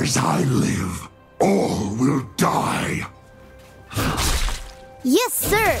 As I live, all will die. Yes, sir.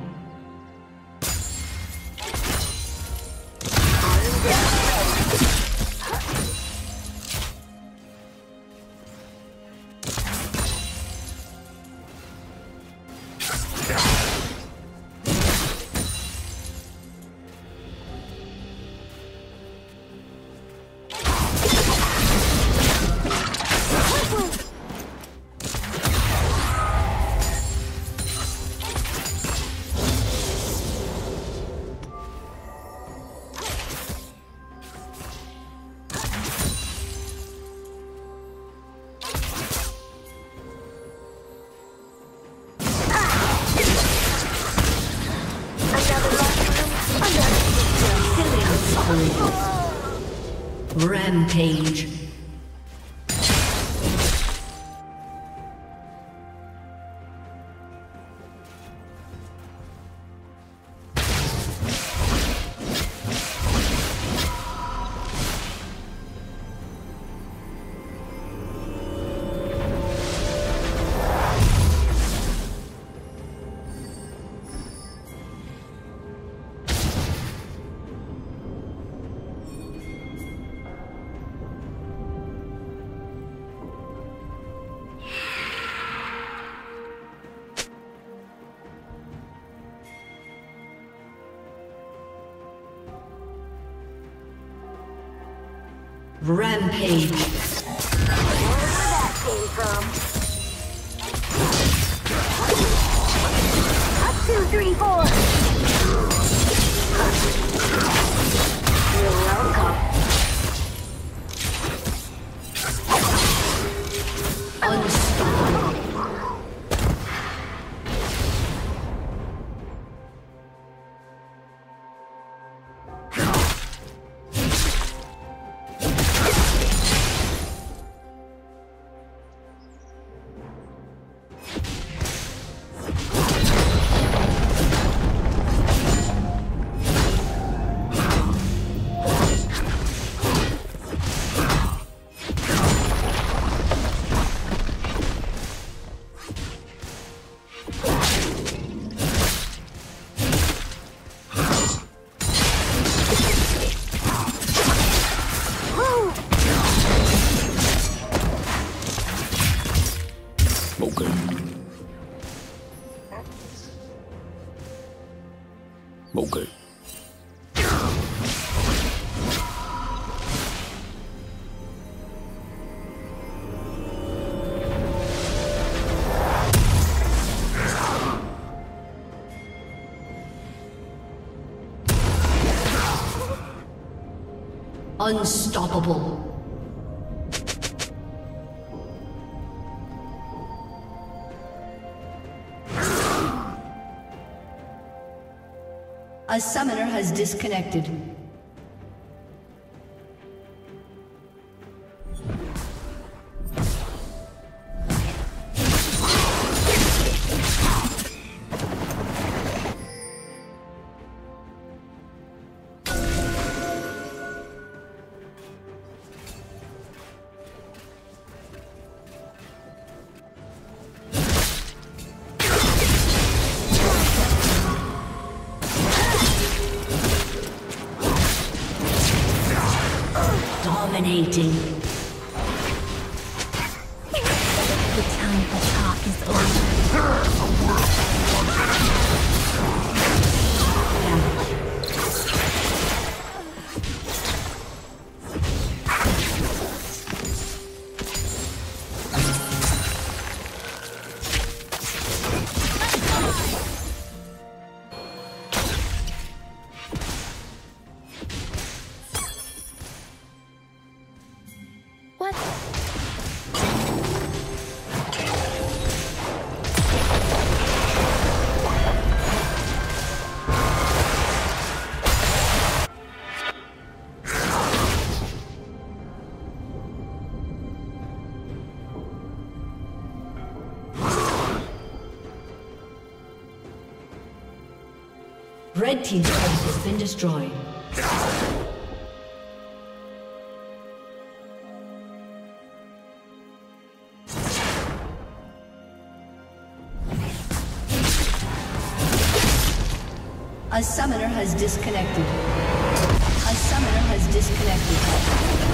Rampage. Rampage. Wherever that came from. 1, 2, 3, 4. You're welcome. Unstoppable. Unstoppable. A summoner has disconnected. Dominating. Red team's turret has been destroyed. A summoner has disconnected. A summoner has disconnected.